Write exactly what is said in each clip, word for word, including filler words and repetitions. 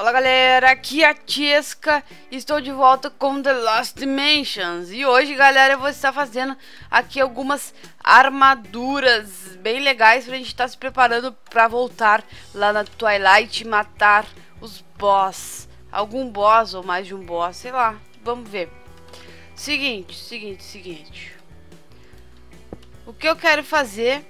Olá galera, aqui é a Tiesca e estou de volta com The Lost Dimensions. E hoje galera, eu vou estar fazendo aqui algumas armaduras bem legais pra gente estar se preparando pra voltar lá na Twilight e matar os boss. Algum boss ou mais de um boss, sei lá, vamos ver. Seguinte, seguinte, seguinte. O que eu quero fazer,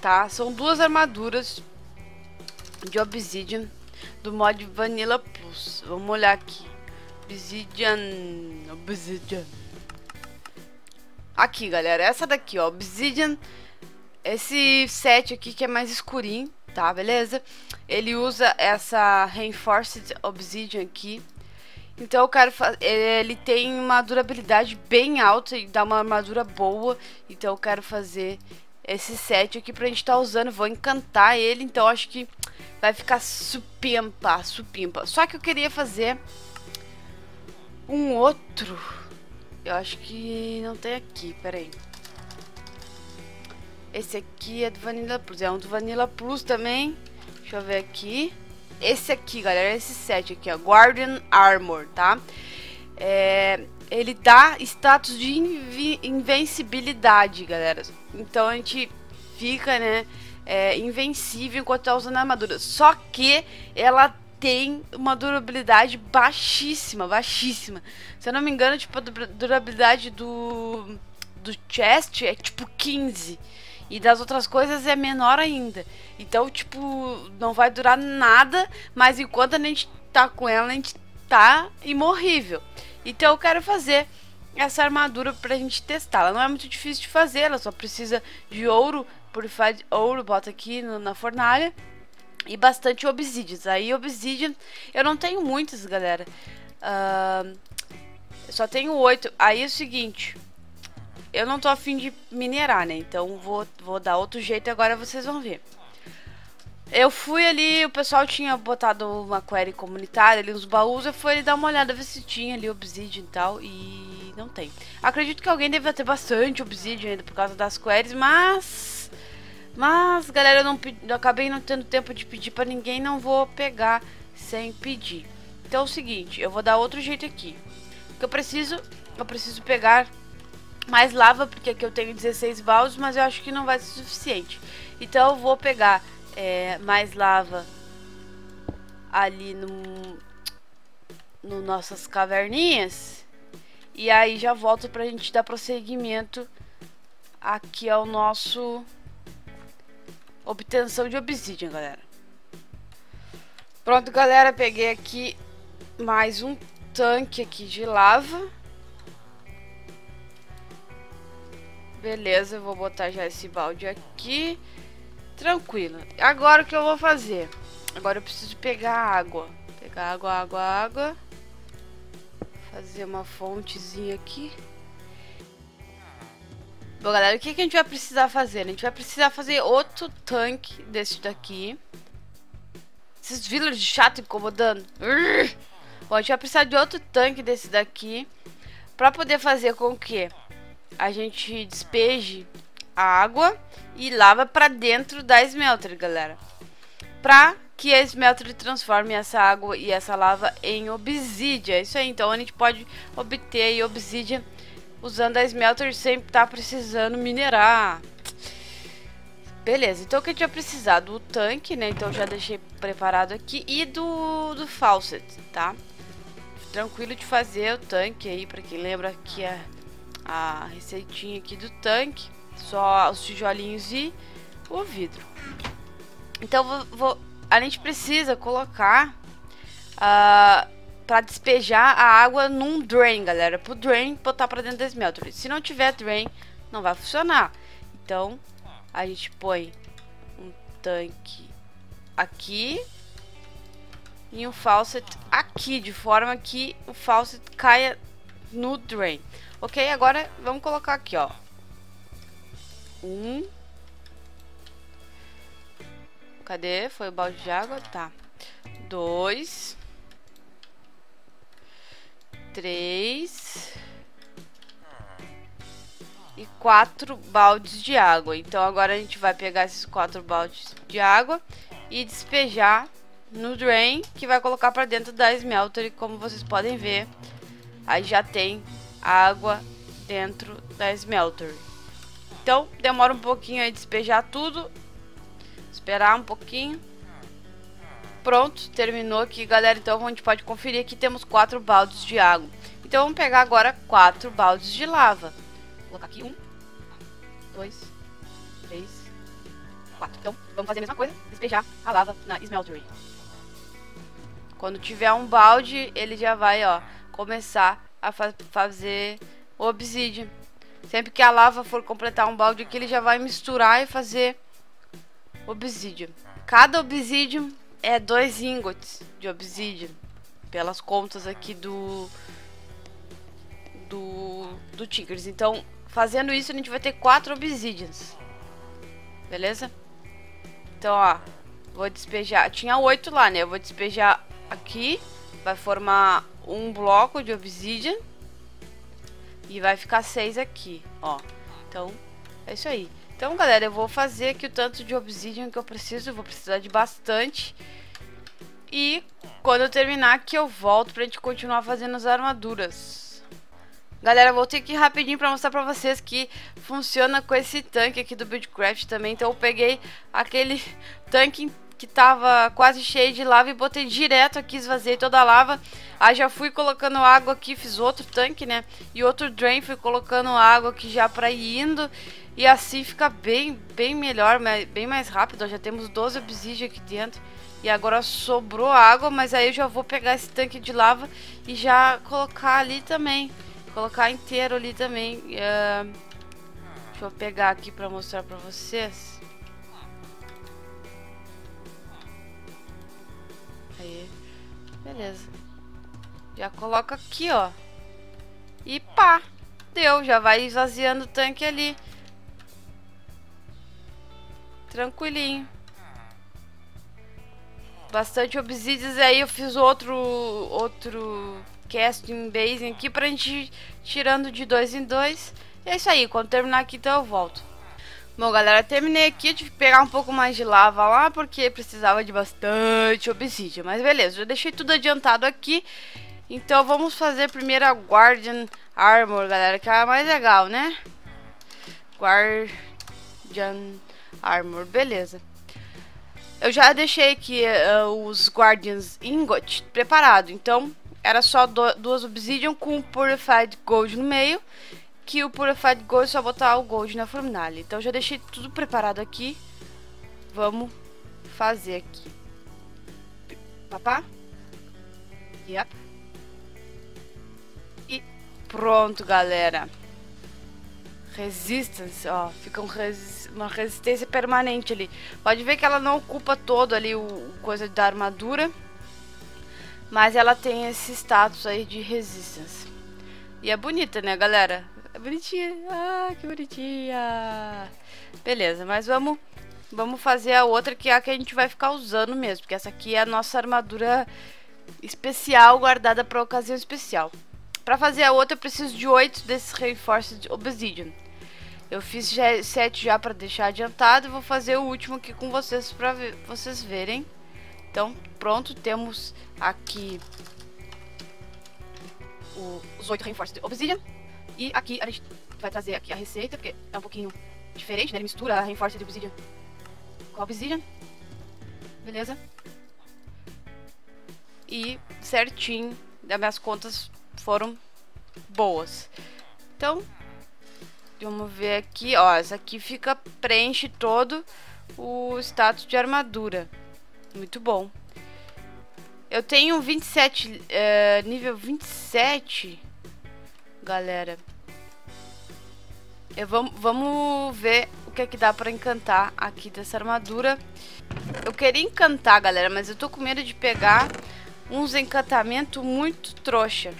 tá, são duas armaduras de Obsidian do mod Vanilla Plus. Vamos olhar aqui. Obsidian. Obsidian. Aqui, galera. Essa daqui, ó. Obsidian. Esse set aqui que é mais escurinho, tá? Beleza? Ele usa essa Reinforced Obsidian aqui. Então eu quero fazer. Ele tem uma durabilidade bem alta e dá uma armadura boa. Então eu quero fazer esse set aqui pra gente tá usando. Vou encantar ele. Então acho que vai ficar supimpa, supimpa. Só que eu queria fazer um outro. Eu acho que não tem aqui, peraí. Esse aqui é do Vanilla Plus, é um do Vanilla Plus também. Deixa eu ver aqui. Esse aqui, galera, esse set aqui, ó, Guardian Armor, tá? É, ele dá status de invencibilidade, galera. Então a gente fica, né, É, invencível enquanto tá usando a armadura. Só que ela tem uma durabilidade baixíssima, baixíssima. Se eu não me engano, tipo, a durabilidade do, do chest é tipo quinze. E das outras coisas é menor ainda. Então, tipo, não vai durar nada. Mas enquanto a gente tá com ela, a gente tá imorrível. Então eu quero fazer essa armadura pra gente testar. Ela não é muito difícil de fazer, ela só precisa de ouro, Purified Gold, bota aqui no, na fornalha, e bastante Obsidian. Aí Obsidian, eu não tenho muitas, galera. Uh, eu só tenho oito. Aí é o seguinte, eu não tô afim de minerar, né? Então vou, vou dar outro jeito agora, vocês vão ver. Eu fui ali, o pessoal tinha botado uma query comunitária ali, uns baús. Eu fui ali dar uma olhada, ver se tinha ali Obsidian e tal, e não tem. Acredito que alguém deve ter bastante Obsidian ainda por causa das queries, mas... Mas, galera, eu, não, eu acabei não tendo tempo de pedir pra ninguém, não vou pegar sem pedir. Então é o seguinte, eu vou dar outro jeito aqui. Porque eu preciso, eu preciso pegar mais lava, porque aqui eu tenho dezesseis baldes, mas eu acho que não vai ser suficiente. Então eu vou pegar é, mais lava ali no, no nossas caverninhas. E aí já volto pra gente dar prosseguimento aqui ao nosso... obtenção de Obsidian, galera. Pronto, galera. Peguei aqui mais um tanque aqui de lava. Beleza, eu vou botar já esse balde aqui. Tranquilo. Agora o que eu vou fazer? Agora eu preciso pegar água. Pegar água, água, água. Fazer uma fontezinha aqui. Bom, galera, o que, que a gente vai precisar fazer? A gente vai precisar fazer outro tanque desse daqui. Esses villagers chato incomodando. Urgh! Bom, a gente vai precisar de outro tanque desse daqui pra poder fazer com que a gente despeje a água e lava pra dentro da smelter, galera. Pra que a smelter transforme essa água e essa lava em obsidian. É isso aí, então a gente pode obter aí obsidian usando a smelter, sempre tá precisando minerar. Beleza, então o que eu tinha precisado? O tanque, né? Então já deixei preparado aqui. E do, do faucet, tá? Tranquilo de fazer o tanque aí. Pra quem lembra aqui é a receitinha aqui do tanque. Só os tijolinhos e o vidro. Então vou, vou, a gente precisa colocar... Uh, pra despejar a água num drain, galera. Pro drain botar pra dentro da smelter. Se não tiver drain, não vai funcionar. Então, a gente põe um tanque aqui e um faucet aqui, de forma que o faucet caia no drain. Ok, agora vamos colocar aqui, ó. Um. Cadê? Foi o balde de água? Tá. Dois. Três e quatro baldes de água. Então agora a gente vai pegar esses quatro baldes de água e despejar no drain, que vai colocar para dentro da smelter. E como vocês podem ver, aí já tem água dentro da smelter. Então demora um pouquinho aí despejar tudo, esperar um pouquinho. Pronto, terminou aqui, galera. Então a gente pode conferir aqui, temos quatro baldes de água. Então vamos pegar agora quatro baldes de lava. Vou colocar aqui um, dois, três, quatro. Então vamos fazer a mesma coisa, despejar a lava na smeltery. Quando tiver um balde, ele já vai, ó, começar a fa fazer obsidian. Sempre que a lava for completar um balde aqui, ele já vai misturar e fazer obsidian. Cada obsidian é dois ingots de obsidian, pelas contas aqui do do, do Tinkers. Então, fazendo isso, a gente vai ter quatro obsidians. Beleza? Então, ó, vou despejar. Tinha oito lá, né? Eu vou despejar aqui, vai formar um bloco de obsidian. E vai ficar seis aqui, ó. Então, é isso aí. Então, galera, eu vou fazer aqui o tanto de obsidian que eu preciso. Eu vou precisar de bastante. E quando eu terminar aqui, eu volto pra gente continuar fazendo as armaduras. Galera, eu voltei aqui rapidinho pra mostrar pra vocês que funciona com esse tanque aqui do Buildcraft também. Então, eu peguei aquele tanque que tava quase cheio de lava e botei direto aqui, esvaziei toda a lava. Aí já fui colocando água aqui, fiz outro tanque, né? E outro drain, fui colocando água aqui já pra ir indo. E assim fica bem, bem melhor, bem mais rápido. Ó, já temos doze obsidian aqui dentro. E agora sobrou água, mas aí eu já vou pegar esse tanque de lava e já colocar ali também. Colocar inteiro ali também. Uh, deixa eu pegar aqui pra mostrar pra vocês. Aí, beleza. Já coloca aqui, ó. E pá, deu. Já vai esvaziando o tanque ali. Tranquilinho. Bastante obsidians. Aí eu fiz outro outro casting basin aqui pra gente ir tirando de dois em dois. E é isso aí. Quando terminar aqui, então eu volto. Bom, galera, terminei aqui, tive que pegar um pouco mais de lava lá, porque precisava de bastante obsidian, mas beleza, eu deixei tudo adiantado aqui. Então vamos fazer primeiro a Guardian Armor, galera, que é a mais legal, né? Guardian Armor, beleza. Eu já deixei aqui uh, os Guardians Ingot preparado, então era só do, duas obsidian com Purified Gold no meio. Que o Purified Gold é só botar o Gold na fornalha. Então já deixei tudo preparado aqui. Vamos fazer aqui. Papá. Yep. E pronto, galera. Resistance, ó. Fica um resi uma resistência permanente ali. Pode ver que ela não ocupa todo ali o, o coisa da armadura. Mas ela tem esse status aí de resistance. E é bonita, né, galera? É bonitinha. Ah, que bonitinha. Beleza, mas vamos, vamos fazer a outra, que é a que a gente vai ficar usando mesmo. Porque essa aqui é a nossa armadura especial, guardada para ocasião especial. Para fazer a outra eu preciso de oito desses Reinforced Obsidian. Eu fiz sete já para deixar adiantado. E vou fazer o último aqui com vocês para vocês verem. Então, pronto, temos aqui os oito Reinforced Obsidian. E aqui a gente vai trazer aqui a receita, porque é um pouquinho diferente, né? Ele mistura a Reinforced Obsidian com a Obsidian. Beleza? E certinho, as minhas contas foram boas. Então, vamos ver aqui, ó. Essa aqui fica, preenche todo o status de armadura. Muito bom. Eu tenho vinte e sete, é, nível vinte e sete, galera. Eu vamos vamo ver o que é que dá pra encantar aqui dessa armadura. Eu queria encantar, galera, mas eu tô com medo de pegar uns encantamentos muito trouxa.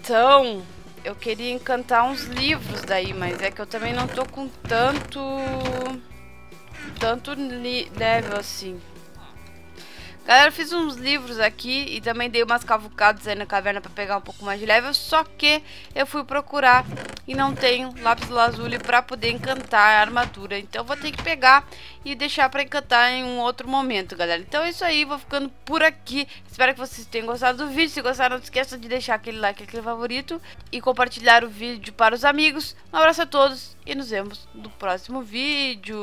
Então, eu queria encantar uns livros daí, mas é que eu também não tô com tanto, tanto level assim. Galera, eu fiz uns livros aqui e também dei umas cavucadas aí na caverna pra pegar um pouco mais de level. Só que eu fui procurar e não tenho lápis lazuli para poder encantar a armadura. Então vou ter que pegar e deixar para encantar em um outro momento, galera. Então é isso aí, vou ficando por aqui. Espero que vocês tenham gostado do vídeo. Se gostaram, não esqueça de deixar aquele like, aquele favorito e compartilhar o vídeo para os amigos. Um abraço a todos e nos vemos no próximo vídeo.